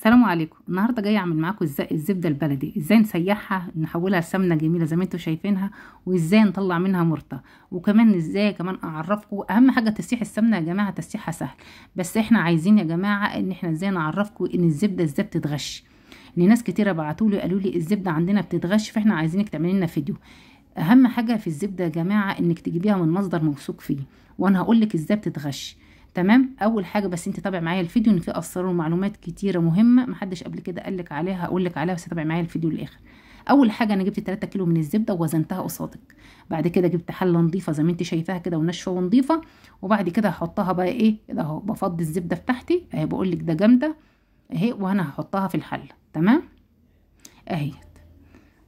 السلام عليكم. النهارده جايه اعمل معاكم الزبده البلدي، ازاي نسيحها نحولها لسمنه جميله زي ما انتم شايفينها، وازاي نطلع منها مرطه، وكمان ازاي كمان اعرفكم اهم حاجه تسيح السمنه يا جماعه. تسيحها سهل، بس احنا عايزين يا جماعه ان احنا ازاي نعرفكم ان الزبده ازاي بتتغش. ان ناس كتير بعتوا لي قالوا لي الزبده عندنا بتتغش، فاحنا عايزينك تعملي لنا فيديو. اهم حاجه في الزبده يا جماعه انك تجيبيها من مصدر موثوق فيه، وانا هقول لك ازاي بتتغش. تمام، اول حاجه بس انت تابع معايا الفيديو، ان فيه اسرار ومعلومات كتيره مهمه محدش قبل كده قال لك عليها، هقول لك عليها بس تابع معايا الفيديو للاخر. اول حاجه انا جبت 3 كيلو من الزبده ووزنتها قصادك، بعد كده جبت حله نظيفه زي ما انت شايفاها كده وناشفه ونظيفه، وبعد كده هحطها بقى ايه كده اهو، بفضي الزبده بتاعتي اهي، بقول لك ده جامده اهي، وانا هحطها في الحله. تمام اهي.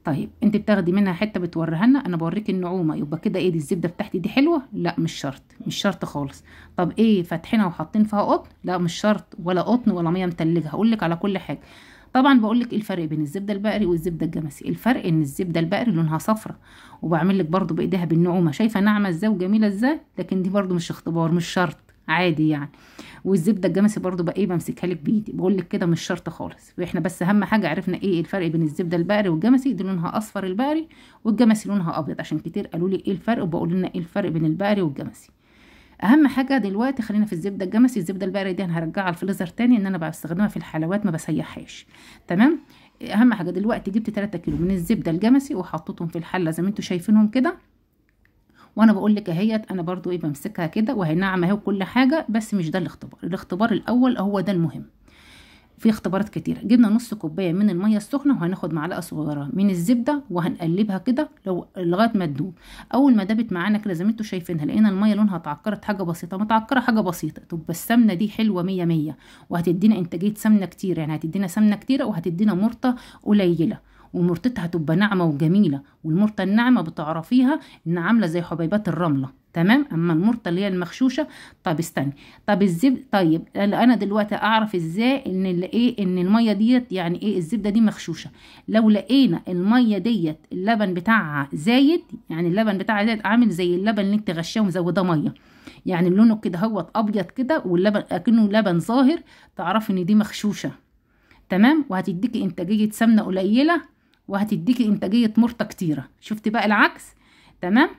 طيب انت بتاخدي منها حته بتوريها لنا، انا بوريك النعومه، يبقى كده ايه دي الزبده بتاعتي دي حلوه؟ لا مش شرط، مش شرط خالص. طب ايه فاتحينها وحاطين فيها قطن؟ لا مش شرط، ولا قطن ولا ميه متلجه، هقول لك على كل حاجه. طبعا بقول لك الفرق بين الزبده البقري والزبده الجمسي، الفرق ان الزبده البقري لونها صفرة، وبعمل لك برده بايديها بالنعومه، شايفه ناعمه ازاي وجميله ازاي، لكن دي برده مش اختبار، مش شرط، عادي يعني. والزبده الجمسي برضو بقى ايه بمسكها لك بايدي، بقول لك كده مش شرط خالص. واحنا بس اهم حاجه عرفنا ايه الفرق بين الزبده البقري والجمسي، دي لونها اصفر البقري، والجمسي لونها ابيض، عشان كتير قالوا لي ايه الفرق، وبقول لنا ايه الفرق بين البقري والجمسي. اهم حاجه دلوقتي خلينا في الزبده الجمسي. الزبده البقري دي انا هرجعها الفريزر تاني، ان انا بستخدمها في الحلوات ما بسيحهاش. تمام، اهم حاجه دلوقتي جبت 3 كيلو من الزبده الجمسي وحطيتهم في الحله زي ما انتم شايفينهم كده، وانا بقول لك اهيت انا برضو ايه بمسكها كده وهي ناعمه اهي وكل حاجه، بس مش ده الاختبار. الاختبار الاول هو ده المهم، في اختبارات كتيره. جبنا نص كوبايه من الميه السخنه، وهناخد معلقه صغيره من الزبده وهنقلبها كده لغايه ما تدوب. اول ما دابت معانا كده زي ما انتم شايفينها، لقينا الميه لونها اتعكرت حاجه بسيطه، متعكره حاجه بسيطه، تبقى السمنه دي حلوه 100 وهتدينا انتاجيه سمنه كتير، يعني هتدينا سمنه كتيره وهتدينا مرطه قليله، ومرطتها هتبقى ناعمه وجميله. والمرطه الناعمه بتعرفيها ان عامله زي حبيبات الرمله. تمام، اما المرطه اللي هي المغشوشه. طب استني، طب الزبده، طيب انا دلوقتي اعرف ازاي ان ايه ان الميه ديت يعني ايه الزبده دي مغشوشه؟ لو لقينا الميه ديت اللبن بتاعها زايد، يعني اللبن بتاعها زايد عامل زي اللبن اللي انت غشاه ومزوده ميه، يعني لونه كده هو ابيض كده واللبن اكنه لبن ظاهر، تعرفي ان دي مغشوشه. تمام، وهتديكي انتاجيه سمنه قليله وهتديكي انتاجيه مرطه كتيره. شفت بقى العكس؟ تمام،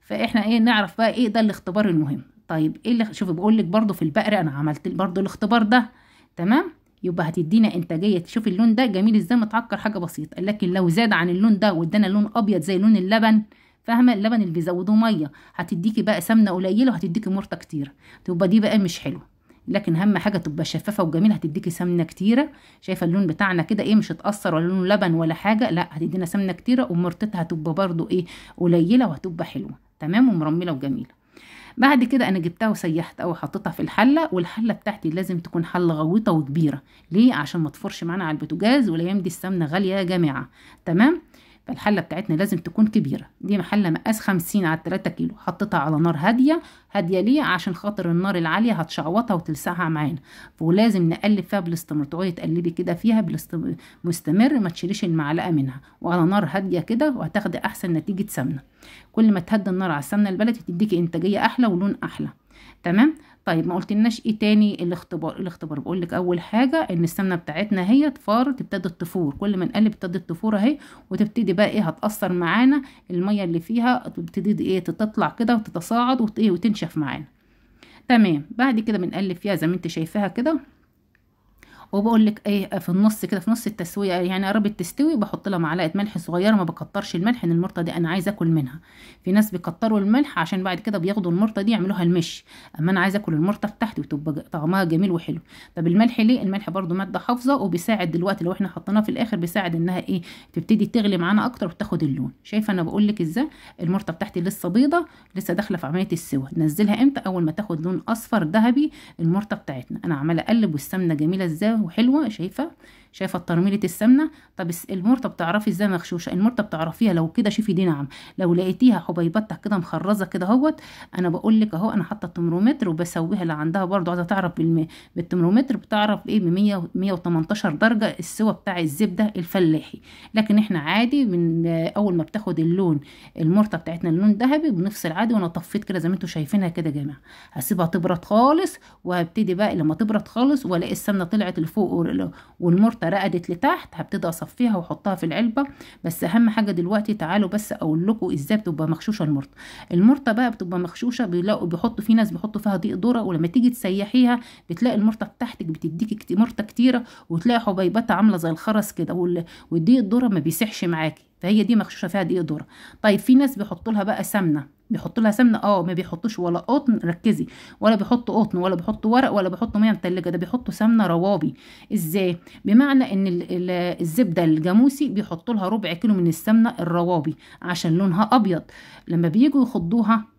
فاحنا ايه نعرف بقى ايه ده الاختبار المهم. طيب ايه اللي شوفي بقول لك برده في البقري انا عملت برده الاختبار ده. تمام، يبقى هتدينا انتاجيه، شوفي اللون ده جميل ازاي متعكر حاجه بسيطه، لكن لو زاد عن اللون ده وادانا لون ابيض زي لون اللبن، فاهمه اللبن اللي بيزودوه ميه، هتديكي بقى سمنه قليله وهتديكي مرطه كتيره، تبقى دي بقى مش حلوه. لكن اهم حاجه تبقى شفافه وجميله، هتديكي سمنه كتيره. شايفه اللون بتاعنا كده ايه، مش هتاثر ولا لون لبن ولا حاجه، لا هتدينا سمنه كتيره ومرطتها هتبقى برضو ايه قليله وهتبقى حلوه. تمام، ومرمله وجميله. بعد كده انا جبتها وسيحت او حطيتها في الحله، والحله بتاعتي لازم تكون حله غويطه وكبيره. ليه؟ عشان ما تفرش معانا على البوتاجاز، والايام دي السمنه غاليه يا جماعه. تمام، فالحله بتاعتنا لازم تكون كبيره. دي حله مقاس 50 على 3 كيلو، حطيتها على نار هاديه هاديه. ليه؟ عشان خاطر النار العاليه هتشعوطها وتلسعها معانا، ولازم نقلب فيها بالاستمرار، تقعدي تقلبي كده فيها مستمر، ما تشيليش المعلقه منها، وعلى نار هاديه كده، وهتاخدي احسن نتيجه سمنه. كل ما تهدي النار على السمنه البلدي تديكي انتاجيه احلى ولون احلى. تمام. طيب ما قلتلناش ايه تاني الاختبار؟ الاختبار بقول لك اول حاجه ان السمنه بتاعتنا هي تفار، تبتدي تفور، كل ما نقلب تبتدي تفور اهي، وتبتدي بقى ايه هتاثر معانا، الميه اللي فيها تبتدي ايه تطلع كده وتتصاعد وتنشف معانا. تمام، بعد كده بنقلب فيها زي ما انت شايفاها كده، وبقول لك ايه في النص كده، في نص التسويه يعني قربت تستوي، بحط لها معلقه ملح صغيره، ما بكترش الملح، ان المرطه دي انا عايزه اكل منها. في ناس بيكتروا الملح عشان بعد كده بياخدوا المرطه دي يعملوها المش، اما انا عايزه اكل المرطه بتاعتي وتبقى طعمها جميل وحلو. طب الملح ليه؟ الملح برده ماده حافظه، وبيساعد دلوقتي لو احنا حطيناه في الاخر بيساعد انها ايه تبتدي تغلي معانا اكتر وتاخد اللون. شايفه انا بقول لك ازاي المرطه بتاعتي لسه بيضه، لسه داخله في عمليه السوى. ننزلها امتى؟ اول ما تاخد لون اصفر ذهبي المرطه بتاعتنا. انا عماله اقلب والسمنه جميله ازاي وحلوه، شايفه شايفه الترميله السمنه. طب المورطه بتعرفي ازاي مغشوشه؟ المورطه بتعرفيها لو كده، شوفي دي نعم، لو لقيتيها حبيبتك كده مخرزه كده اهوت، انا بقول لك اهو انا حاطه التمرومتر وبسويها اللي عندها برده عايزه تعرف بالتمرومتر بتعرف ايه ب 118 درجه السوى بتاع الزبده الفلاحي. لكن احنا عادي من اول ما بتاخد اللون المورطه بتاعتنا اللون ذهبي بنفصل عادي. وانا طفيت كده زي ما انتم شايفينها كده يا جماعه، هسيبها تبرد خالص وهبتدي بقى لما تبرد خالص والاقي السمنه طلعت لفوق والمورطه رقدت لتحت هبتدي اصفيها واحطها في العلبه. بس اهم حاجه دلوقتي تعالوا بس اقول لكم ازاي بتبقى مغشوشه المورطه. المورطه بقى بتبقى مغشوشه بيحطوا في ناس بيحطوا فيها دقيق ذره، ولما تيجي تسيحيها بتلاقي المورطه بتاعتك بتديكي مورطه كتيره وتلاقي حبيبتها عامله زي الخرز كده، والدقيق الذره ما بيسحش معاكي، فهي دي مغشوشه فيها دقيق ذره. طيب في ناس بيحطوا لها بقى سمنه، بيحطوا لها سمنه ما بيحطوش ولا قطن، ركزي، ولا بيحطوا قطن ولا بيحطوا ورق ولا بيحطوا ميه متلجه، ده بيحطوا سمنه روابي. ازاي؟ بمعنى ان الزبده الجاموسي بيحطوا لها ربع كيلو من السمنه الروابي عشان لونها ابيض، لما بييجوا يخضوها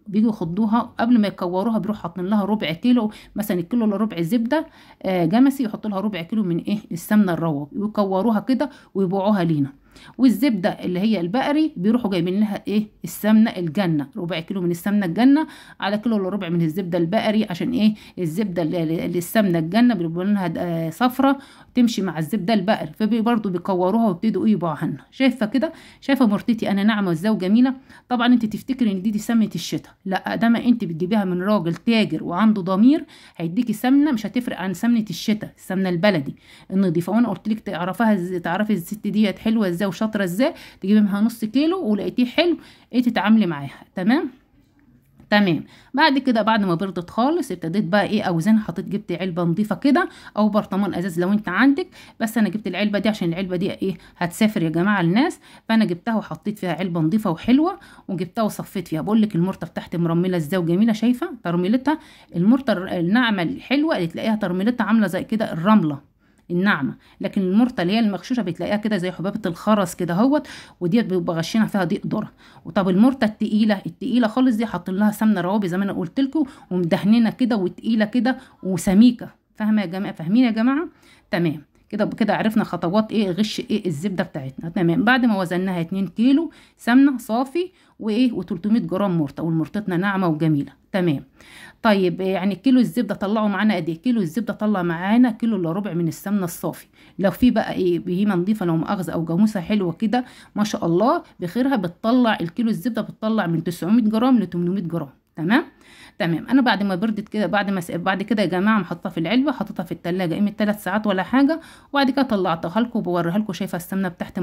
قبل ما يكوروها بيروح حاطين لها ربع كيلو، مثلا الكيلو الا ربع زبده جاموسي يحطوا لها ربع كيلو من السمنه الروابي ويكوروها كده ويبيعوها لينا. والزبده اللي هي البقري بيروحوا جايبين لها السمنه الجنه، ربع كيلو من السمنه الجنه على كيلو الا ربع من الزبده البقري، عشان الزبده اللي السمنه الجنه بيبقى لونها صفرة تمشي مع الزبده البقري، فبرضه بيكوروها ويبتدوا يبيعوها لنا. شايفه كده؟ شايفه مرتتي انا ناعمه ازاي وجميله. طبعا انت تفتكري ان دي سمنه الشتاء، لا، ده ما انت بتجيبيها من راجل تاجر وعنده ضمير هيديكي سمنه مش هتفرق عن سمنه الشتاء، السمنه البلدي النضيفه. وانا قلت لك تعرفي الست ديت حلوه ازاي وشاطره ازاي، تجيبي منها نص كيلو ولقيتيه حلو تتعاملي معاها. تمام. بعد كده بعد ما بردت خالص ابتديت بقى اوزان، حطيت جبت علبه نظيفه كده او برطمان ازاز لو انت عندك، بس انا جبت العلبه دي عشان العلبه دي هتسافر يا جماعه للناس، فانا جبتها وحطيت فيها علبه نظيفه وحلوه وجبتها وصفيت فيها. بقول لك المورطه بتاعتي مرمله ازاي وجميله، شايفه ترميلتها المورطه الناعمه الحلوه اللي تلاقيها ترميلتها عامله زي كده الرمله الناعمه، لكن المورطه اللي هي المغشوشه بتلاقيها كده زي حبابه الخرز كده اهوت، وديت بيبقى غشينا فيها دقيق ذره. وطب المورطه التقيله خالص دي حاطين لها سمنه روابي زي ما انا قلت لكم، ومدهنينه كده وتقيله كده وسميكه. فاهمه يا جماعه؟ فاهمين يا جماعه؟ تمام كده بكده عرفنا خطوات غش الزبده بتاعتنا. تمام. بعد ما وزناها 2 كيلو سمنه صافي و300 جرام مورطه، والمورطتنا ناعمه وجميله. تمام. طيب يعني كيلو الزبده طلعوا معانا قد ايه؟ كيلو الزبده طلع معانا كيلو الا ربع من السمنه الصافي. لو في بقى بهيمه نضيفه لو مؤاخذه او جاموسه حلوه كده ما شاء الله بخيرها بتطلع الكيلو الزبده بتطلع من 900 جرام ل 800 جرام. تمام. انا بعد ما بردت كده بعد كده يا جماعه محطها في العلبه، حطيتها في الثلاجه قيمه 3 ساعات ولا حاجه، وبعد كده طلعتها لكم وبوريها لكم. شايفه السمنه بتاعتي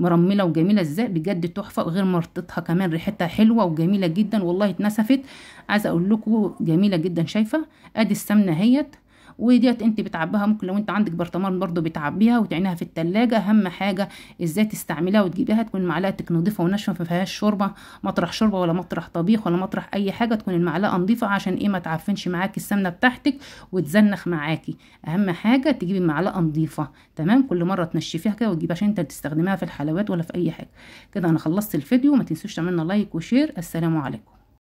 مرمله وجميله ازاي، بجد تحفه، غير مرطتها كمان ريحتها حلوه وجميله جدا، والله اتنسفت، عايزه اقول لكم جميله جدا. شايفه ادي السمنه اهيت، وديت انت بتعبيها، ممكن لو انت عندك برطمان برضو بتعبيها وتعينها في التلاجة. اهم حاجه ازاي تستعملها وتجيبيها تكون معلقتك نظيفه وناشفه ما فيهاش شوربه، مطرح شوربه ولا مطرح طبيخ ولا مطرح اي حاجه، تكون المعلقه نظيفه عشان ما تعفنش معاكي السمنه بتاعتك وتزنخ معاكي. اهم حاجه تجيبي معلقه نظيفه. تمام. كل مره تنشفيها كده وتجيبيها عشان انت تستخدميها في الحلويات ولا في اي حاجه كده. انا خلصت الفيديو، ما تنسوش تعملنا لايك وشير. السلام عليكم.